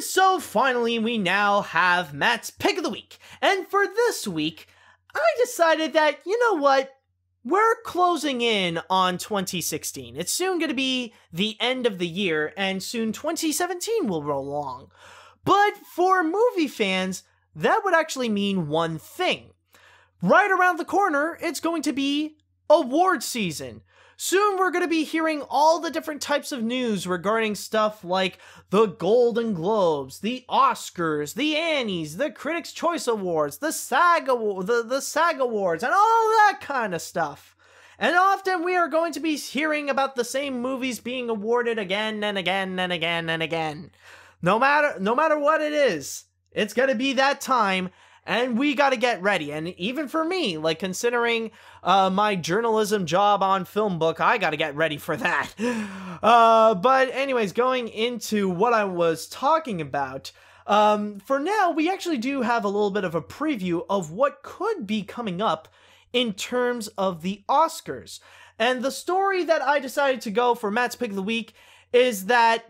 And so finally, we now have Matt's Pick of the Week. And for this week, I decided that, you know what? We're closing in on 2016. It's soon going to be the end of the year, and soon 2017 will roll along. But for movie fans, that would actually mean one thing. Right around the corner, it's going to be award season. Soon we're going to be hearing all the different types of news regarding stuff like the Golden Globes, the Oscars, the Annies, the Critics' Choice Awards, the SAG Awards, and all that kind of stuff. And often we are going to be hearing about the same movies being awarded again and again and again and again. No matter what it is, it's going to be that time. And we got to get ready. And even for me, like, considering my journalism job on Film Book, I got to get ready for that. But anyways, going into what I was talking about, for now, we actually do have a little bit of a preview of what could be coming up in terms of the Oscars. And the story that I decided to go for Matt's Pick of the Week is that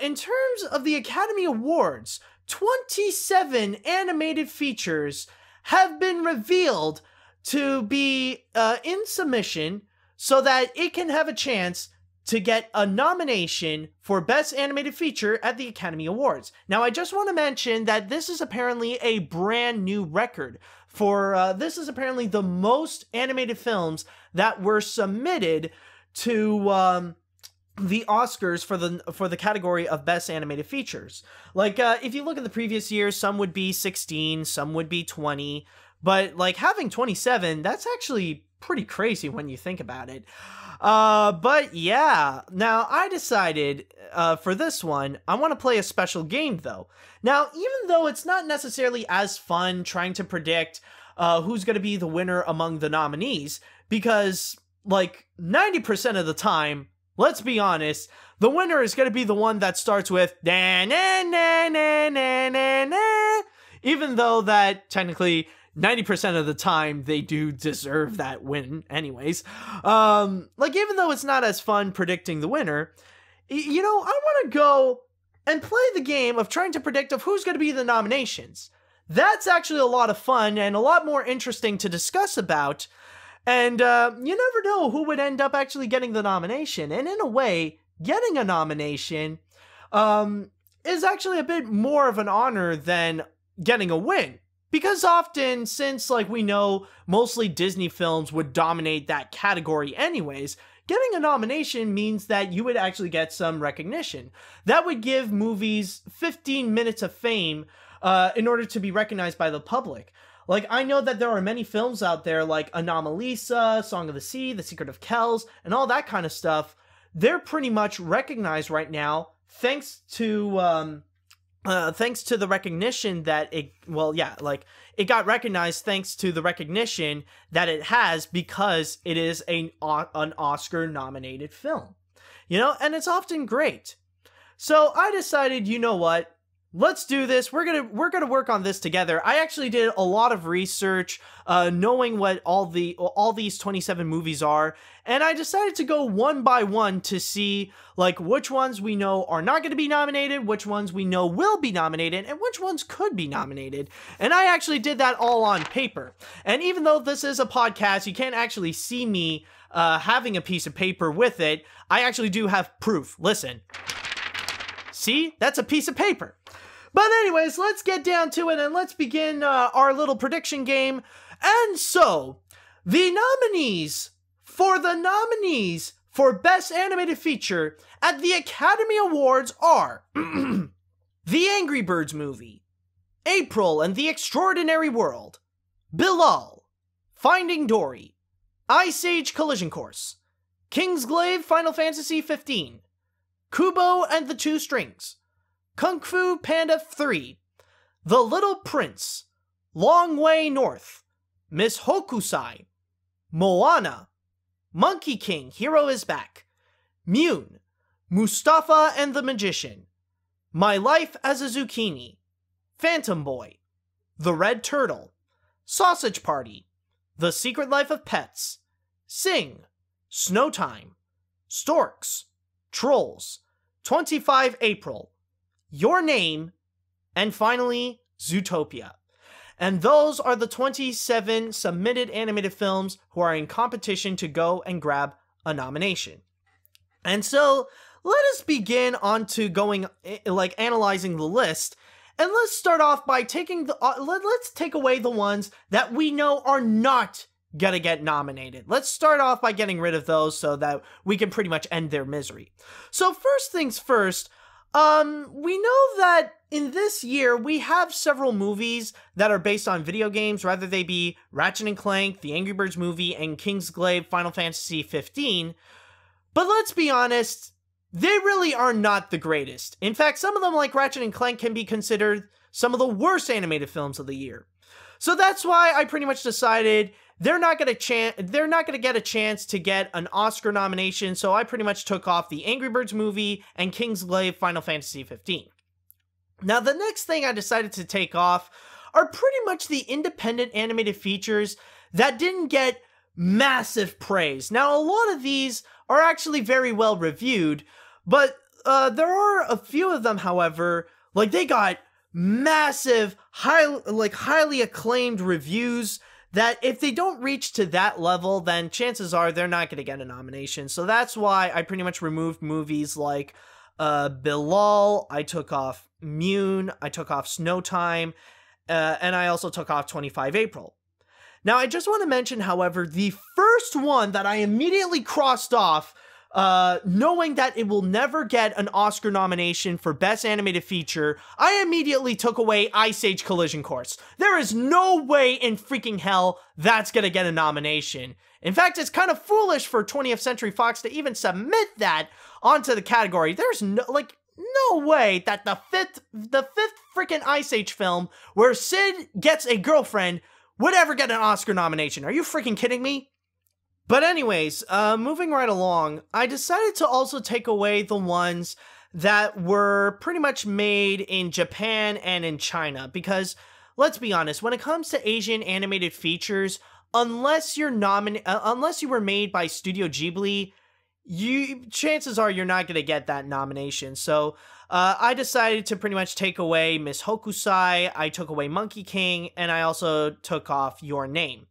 in terms of the Academy Awards, 27 animated features have been revealed to be in submission so that it can have a chance to get a nomination for Best Animated Feature at the Academy Awards. Now, I just want to mention that this is apparently a brand new record for, this is apparently the most animated films that were submitted to, the Oscars for the category of Best Animated Features. Like, if you look at the previous years, some would be 16, some would be 20, but, like, having 27, that's actually pretty crazy when you think about it. But yeah, now I decided, for this one, I want to play a special game, though. Now, even though it's not necessarily as fun trying to predict, who's going to be the winner among the nominees, because, like, 90% of the time, let's be honest, the winner is going to be the one that starts with na na na na na na na, even though that technically 90% of the time they do deserve that win anyways. Like, even though it's not as fun predicting the winner, you know, I want to go and play the game of trying to predict of who's going to be the nominations. That's actually a lot of fun and a lot more interesting to discuss about. And you never know who would end up actually getting the nomination. And in a way, getting a nomination is actually a bit more of an honor than getting a win. Because often, since, like, we know mostly Disney films would dominate that category anyways, getting a nomination means that you would actually get some recognition. That would give movies 15 minutes of fame in order to be recognized by the public. Like, I know that there are many films out there like Anomalisa, Song of the Sea, The Secret of Kells, and all that kind of stuff. They're pretty much recognized right now thanks to the recognition that it, well, yeah, like, it got recognized thanks to the recognition that it has because it is an Oscar-nominated film. You know, and it's often great. So I decided, you know what? Let's do this. We're gonna work on this together. I actually did a lot of research, knowing what all these 27 movies are, and I decided to go one by one to see, like, which ones we know are not going to be nominated, which ones we know will be nominated, and which ones could be nominated. And I actually did that all on paper. And even though this is a podcast, you can't actually see me having a piece of paper with it. I actually do have proof. Listen. See? That's a piece of paper. But anyways, let's get down to it and let's begin our little prediction game. And so, the nominees for Best Animated Feature at the Academy Awards are The Angry Birds Movie, April and the Extraordinary World, Bilal, Finding Dory, Ice Age Collision Course, Kingsglaive Final Fantasy XV, Kubo and the Two Strings, Kung Fu Panda 3, The Little Prince, Long Way North, Miss Hokusai, Moana, Monkey King, Hero is Back, Mune, Mustafa and the Magician, My Life as a Zucchini, Phantom Boy, The Red Turtle, Sausage Party, The Secret Life of Pets, Sing, Snowtime, Storks, Trolls, 25 April, Your Name, and finally, Zootopia. And those are the 27 submitted animated films who are in competition to go and grab a nomination. And so let us begin on to going, like, analyzing the list. And let's start off by taking the, let's take away the ones that we know are not gonna get nominated. Let's start off by getting rid of those so that we can pretty much end their misery. So first things first, we know that in this year, we have several movies that are based on video games, whether they be Ratchet & Clank, the Angry Birds movie, and Kingsglaive Final Fantasy XV. But let's be honest, they really are not the greatest. In fact, some of them, like Ratchet & Clank, can be considered some of the worst animated films of the year. So that's why I pretty much decided they're not going to get a chance to get an Oscar nomination, so I pretty much took off the Angry Birds movie and Kingsglaive Final Fantasy XV. Now, the next thing I decided to take off are pretty much the independent animated features that didn't get massive praise. Now, a lot of these are actually very well reviewed, but there are a few of them, however, like they got massive, highly acclaimed reviews that if they don't reach to that level, then chances are they're not going to get a nomination. So that's why I pretty much removed movies like Bilal, I took off Mune, I took off Snow Time, and I also took off 25 April. Now, I just want to mention, however, the first one that I immediately crossed off, knowing that it will never get an Oscar nomination for Best Animated Feature, I immediately took away Ice Age Collision Course. There is no way in freaking hell that's going to get a nomination. In fact, it's kind of foolish for 20th Century Fox to even submit that onto the category. There's no, like, no way that the fifth freaking Ice Age film where Sid gets a girlfriend would ever get an Oscar nomination. Are you freaking kidding me? But anyways, moving right along, I decided to also take away the ones that were pretty much made in Japan and in China, because let's be honest, when it comes to Asian animated features, unless you were made by Studio Ghibli, chances are you're not going to get that nomination. So I decided to pretty much take away Miss Hokusai, I took away Monkey King, and I also took off Your Name.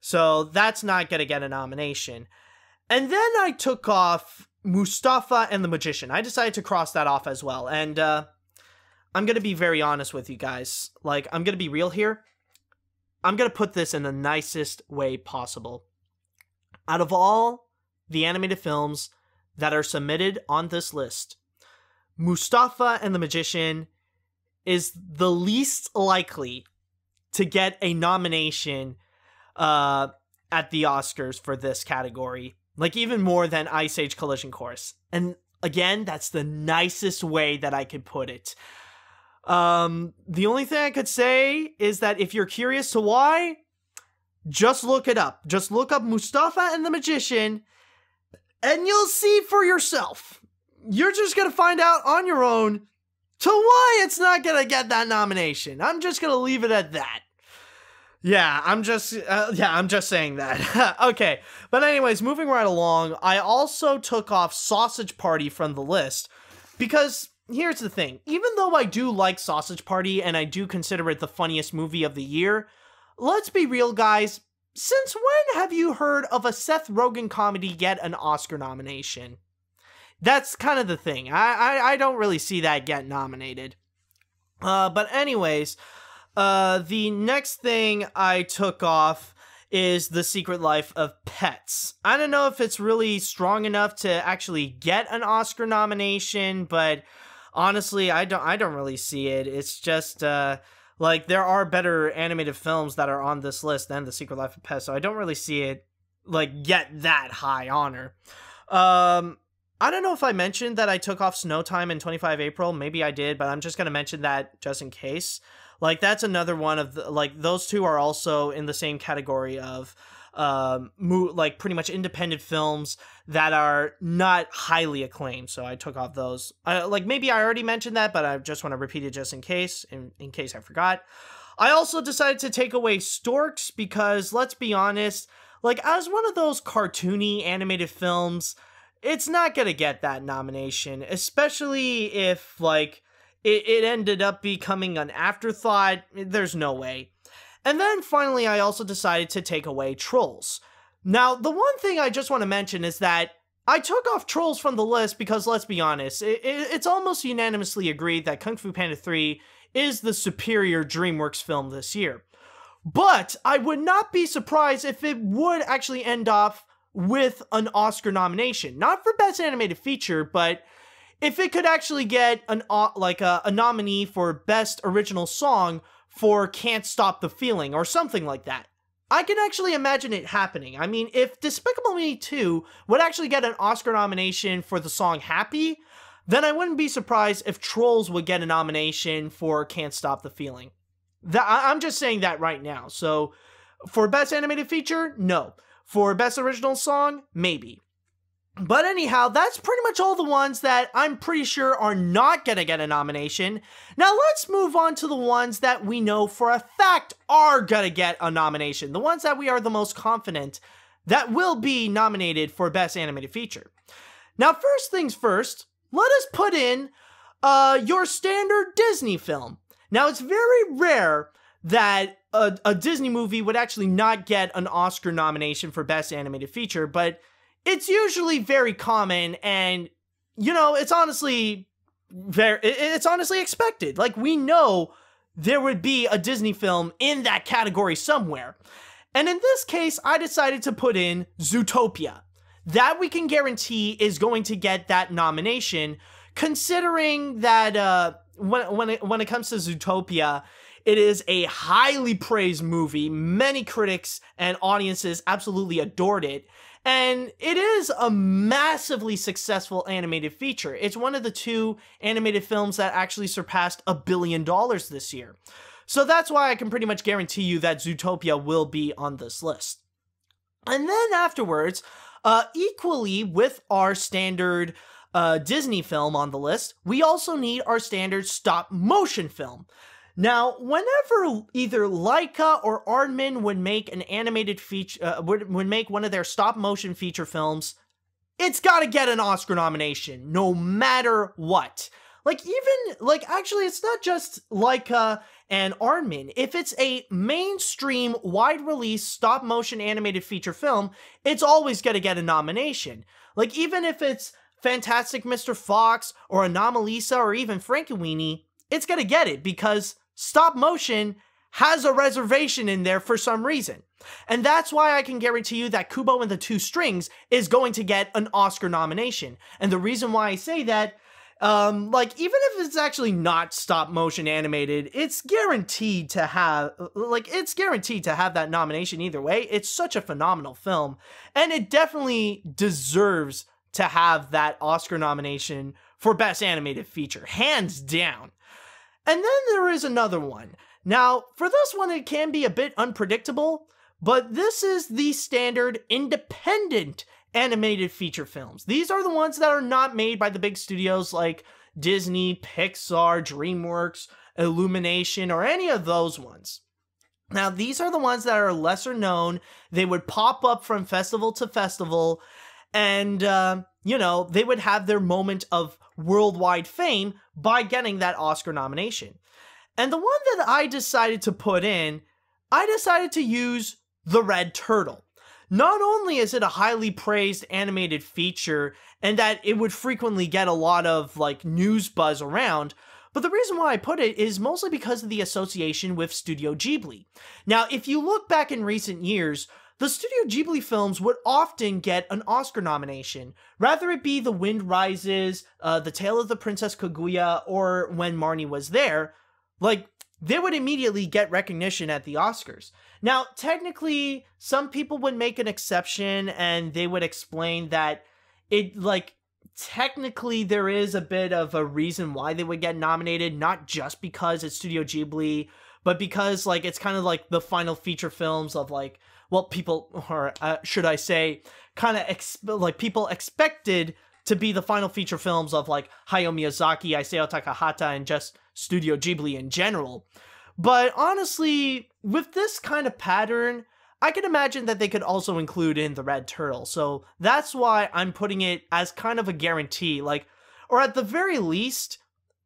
So that's not going to get a nomination. And then I took off Mustafa and the Magician. I decided to cross that off as well. And I'm going to be very honest with you guys. Like, I'm going to be real here. I'm going to put this in the nicest way possible. Out of all the animated films that are submitted on this list, Mustafa and the Magician is the least likely to get a nomination at the Oscars for this category, like even more than Ice Age Collision Course. And again, that's the nicest way that I could put it. The only thing I could say is that if you're curious to why, just look it up. Just look up Mustafa and the Magician, and you'll see for yourself. You're just going to find out on your own to why it's not going to get that nomination. I'm just going to leave it at that. Yeah, I'm just saying that. Okay, but anyways, moving right along, I also took off Sausage Party from the list because here's the thing. Even though I do like Sausage Party and I do consider it the funniest movie of the year, let's be real, guys. Since when have you heard of a Seth Rogen comedy get an Oscar nomination? That's kind of the thing. I don't really see that get nominated. But anyways, the next thing I took off is The Secret Life of Pets. I don't know if it's really strong enough to actually get an Oscar nomination, but honestly, I don't really see it. It's just, like, there are better animated films that are on this list than The Secret Life of Pets, so I don't really see it, like, get that high honor. I don't know if I mentioned that I took off Snow Time and 25 April. Maybe I did, but I'm just going to mention that just in case. Like, that's another one of the, like, those two are also in the same category of, like, pretty much independent films that are not highly acclaimed. So I took off those. Like, maybe I already mentioned that, but I just want to repeat it just in case, in case I forgot. I also decided to take away Storks because, let's be honest, like, as one of those cartoony animated films, it's not going to get that nomination, especially if, like, it ended up becoming an afterthought. There's no way. And then finally, I also decided to take away Trolls. Now, the one thing I just want to mention is that I took off Trolls from the list because, let's be honest, it's almost unanimously agreed that Kung Fu Panda 3 is the superior DreamWorks film this year. But I would not be surprised if it would actually end off with an Oscar nomination. Not for Best Animated Feature, but if it could actually get a nominee for Best Original Song for Can't Stop the Feeling or something like that. I can actually imagine it happening. I mean, if Despicable Me 2 would actually get an Oscar nomination for the song Happy, then I wouldn't be surprised if Trolls would get a nomination for Can't Stop the Feeling. I'm just saying that right now. So, for Best Animated Feature, no. For Best Original Song, maybe. But anyhow, that's pretty much all the ones that I'm pretty sure are not gonna get a nomination. Now let's move on to the ones that we know for a fact are gonna get a nomination. The ones that we are the most confident that will be nominated for Best Animated Feature. Now first things first, let us put in your standard Disney film. Now it's very rare that a Disney movie would actually not get an Oscar nomination for Best Animated Feature, but it's usually very common, and, you know, it's honestly expected. Like, we know there would be a Disney film in that category somewhere. And in this case, I decided to put in Zootopia. That we can guarantee is going to get that nomination, considering that when it comes to Zootopia, it is a highly praised movie. Many critics and audiences absolutely adored it. And it is a massively successful animated feature. It's one of the two animated films that actually surpassed $1 billion this year. So that's why I can pretty much guarantee you that Zootopia will be on this list. And then afterwards, equally with our standard Disney film on the list, we also need our standard stop motion film. Now, whenever either Laika or Aardman would make an animated feature, would make one of their stop-motion feature films, it's got to get an Oscar nomination, no matter what. Like, even, like, actually, it's not just Laika and Aardman. If it's a mainstream, wide-release, stop-motion animated feature film, it's always going to get a nomination. Like, even if it's Fantastic Mr. Fox or Anomalisa or even Frankenweenie, it's going to get it because stop motion has a reservation in there for some reason. And that's why I can guarantee you that Kubo and the Two Strings is going to get an Oscar nomination. And the reason why I say that, like, even if it's actually not stop motion animated, it's guaranteed to have, like, it's guaranteed to have that nomination either way. It's such a phenomenal film. And it definitely deserves to have that Oscar nomination for Best Animated Feature, hands down. And then there is another one. Now, for this one, it can be a bit unpredictable, but this is the standard independent animated feature films. These are the ones that are not made by the big studios like Disney, Pixar, DreamWorks, Illumination, or any of those ones. Now, these are the ones that are lesser known. They would pop up from festival to festival, and, you know, they would have their moment of worldwide fame by getting that Oscar nomination. And the one that I decided to put in, I decided to use The Red Turtle. Not only is it a highly praised animated feature and that it would frequently get a lot of, like, news buzz around, but the reason why I put it is mostly because of the association with Studio Ghibli. Now, if you look back in recent years, the Studio Ghibli films would often get an Oscar nomination, rather it be The Wind Rises, The Tale of the Princess Kaguya, or When Marnie Was There. Like, they would immediately get recognition at the Oscars. Now, technically, some people would make an exception, and they would explain that it, like, technically there is a bit of a reason why they would get nominated, not just because it's Studio Ghibli, but because, like, it's kind of like the final feature films of, like, well, people, or should I say, kind of, people expected to be the final feature films of, like, Hayao Miyazaki, Isao Takahata, and just Studio Ghibli in general. But honestly, with this kind of pattern, I can imagine that they could also include in The Red Turtle. So that's why I'm putting it as kind of a guarantee, like, or at the very least,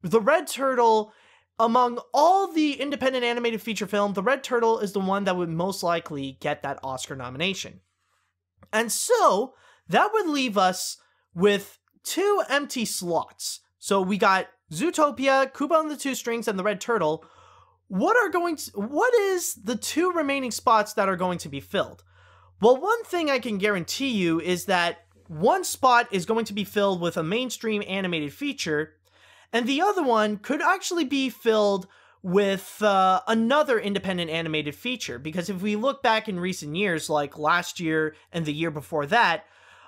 The Red Turtle, among all the independent animated feature films, The Red Turtle is the one that would most likely get that Oscar nomination. And so, that would leave us with two empty slots. So we got Zootopia, Kubo and the Two Strings, and The Red Turtle. What is the two remaining spots that are going to be filled? Well, one thing I can guarantee you is that one spot is going to be filled with a mainstream animated feature, and the other one could actually be filled with another independent animated feature. Because if we look back in recent years, like last year and the year before that,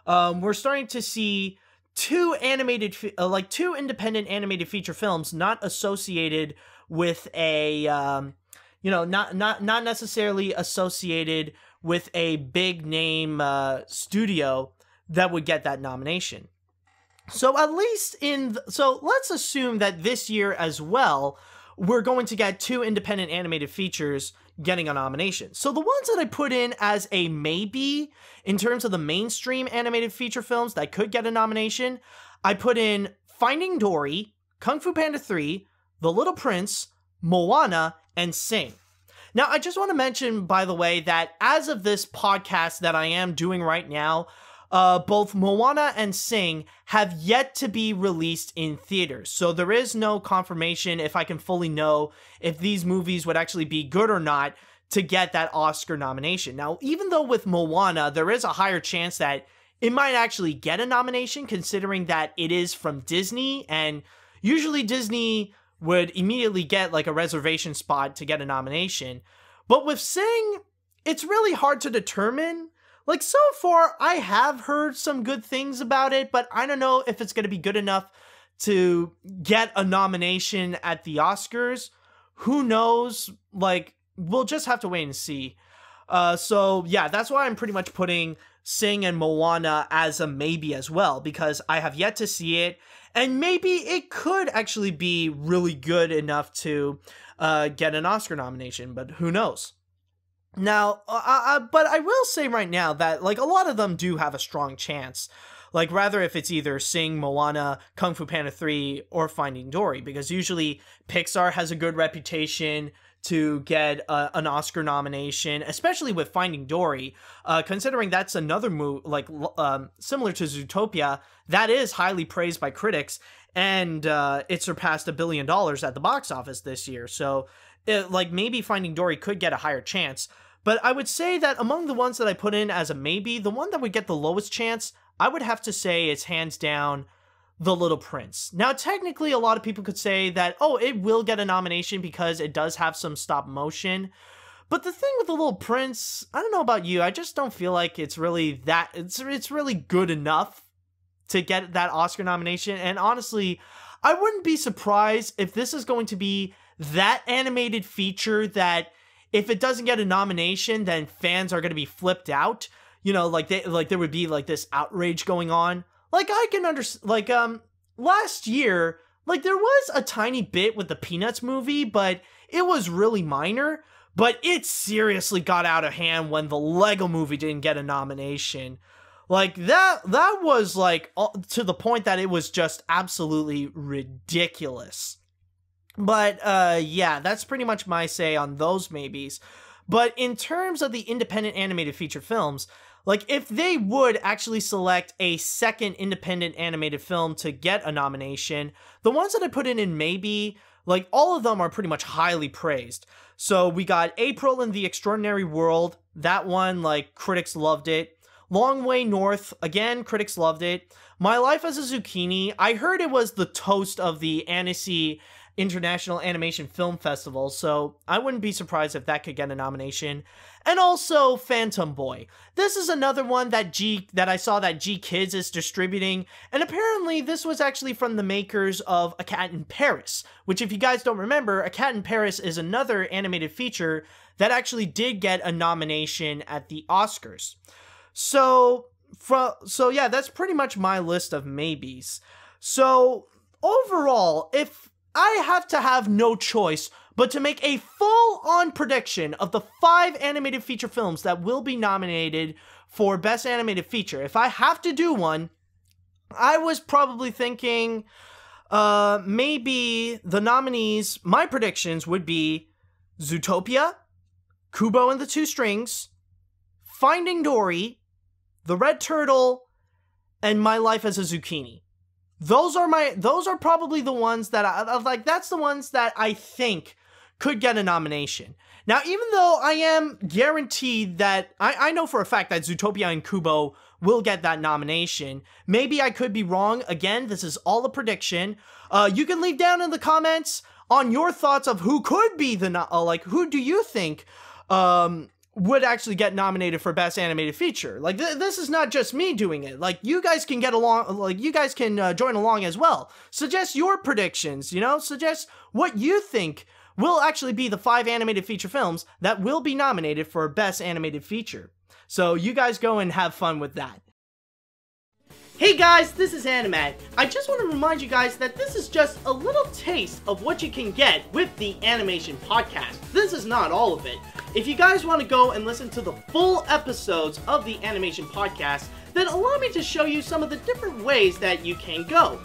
we're starting to see two independent animated feature films not associated with a, not necessarily associated with a big name studio that would get that nomination. So at least so let's assume that this year as well, we're going to get two independent animated features getting a nomination. So the ones that I put in as a maybe, in terms of the mainstream animated feature films that could get a nomination, I put in Finding Dory, Kung Fu Panda 3, The Little Prince, Moana, and Sing. Now, I just want to mention, by the way, that as of this podcast that I am doing right now, both Moana and Sing have yet to be released in theaters. So there is no confirmation if I can fully know if these movies would actually be good or not to get that Oscar nomination. Now, even though with Moana, there is a higher chance that it might actually get a nomination, considering that it is from Disney, and usually Disney would immediately get like a reservation spot to get a nomination. But with Sing, it's really hard to determine. Like, so far, I have heard some good things about it, but I don't know if it's going to be good enough to get a nomination at the Oscars. Who knows? Like, we'll just have to wait and see. So, yeah, that's why I'm pretty much putting Sing and Moana as a maybe as well, because I have yet to see it, and maybe it could actually be really good enough to get an Oscar nomination, but who knows? Now, but I will say right now that, like, a lot of them do have a strong chance. Like, rather if it's either Sing, Moana, Kung Fu Panda 3, or Finding Dory, because usually Pixar has a good reputation to get an Oscar nomination, especially with Finding Dory, considering that's another movie, like, similar to Zootopia, that is highly praised by critics, and it surpassed $1 billion at the box office this year, so, like, maybe Finding Dory could get a higher chance. But I would say that among the ones that I put in as a maybe, the one that would get the lowest chance, I would have to say is hands down The Little Prince. Now, technically, a lot of people could say that, oh, it will get a nomination because it does have some stop motion. But the thing with The Little Prince, I don't know about you, I just don't feel like it's really that, it's really good enough to get that Oscar nomination. And honestly, I wouldn't be surprised if this is going to be that animated feature that if it doesn't get a nomination, then fans are going to be flipped out. You know, like there would be like this outrage going on. Like, I can understand, like, last year, like, there was a tiny bit with the Peanuts movie, but it was really minor. But it seriously got out of hand when the Lego movie didn't get a nomination. Like, that was, like, to the point that it was just absolutely ridiculous. But, yeah, that's pretty much my say on those maybes. But in terms of the independent animated feature films, like, if they would actually select a second independent animated film to get a nomination, the ones that I put in maybe, like, all of them are pretty much highly praised. So we got April in the Extraordinary World. That one, like, critics loved it. Long Way North, again, critics loved it. My Life as a Zucchini, I heard it was the toast of the Annecy International Animation Film Festival, so I wouldn't be surprised if that could get a nomination. And also Phantom Boy. This is another one that I saw that G Kids is distributing, and apparently this was actually from the makers of A Cat in Paris, which, if you guys don't remember, A Cat in Paris is another animated feature that actually did get a nomination at the Oscars. So yeah, that's pretty much my list of maybes. So overall, if I have to have no choice but to make a full-on prediction of the 5 animated feature films that will be nominated for Best Animated Feature, if I have to do one, I was probably thinking Maybe the nominees, my predictions would be Zootopia, Kubo and the Two Strings, Finding Dory, The Red Turtle, and My Life as a Zucchini. Those are probably the ones that that's the ones that I think could get a nomination. Now, even though I am guaranteed that, I know for a fact that Zootopia and Kubo will get that nomination. Maybe I could be wrong. Again, this is all a prediction. You can leave down in the comments on your thoughts of who could be the, who do you think would actually get nominated for Best Animated Feature. Like, this is not just me doing it. Like, you guys can get along, like, you guys can join along as well. Suggest your predictions, you know? Suggest what you think will actually be the 5 animated feature films that will be nominated for Best Animated Feature. So you guys go and have fun with that. Hey guys, this is AniMat. I just want to remind you guys that this is just a little taste of what you can get with the animation podcast. This is not all of it. If you guys want to go and listen to the full episodes of the animation podcast, then allow me to show you some of the different ways that you can go.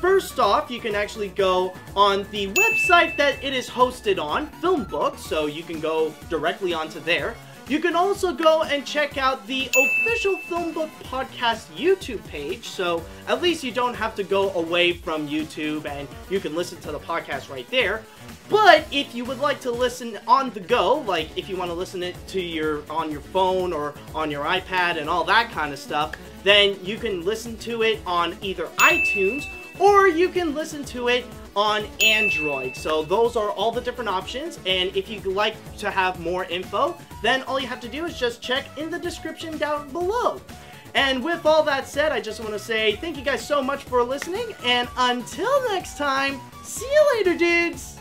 First off, you can actually go on the website that it is hosted on, Film Book, so you can go directly onto there. You can also go and check out the official Film Book podcast YouTube page, so at least you don't have to go away from YouTube and you can listen to the podcast right there. But if you would like to listen on the go, like if you want to listen it to on your phone or on your iPad and all that kind of stuff, then you can listen to it on either iTunes or you can listen to it on Android. So those are all the different options, and if you'd like to have more info, then all you have to do is just check in the description down below. And with all that said, I just want to say thank you guys so much for listening, and until next time, see you later, dudes!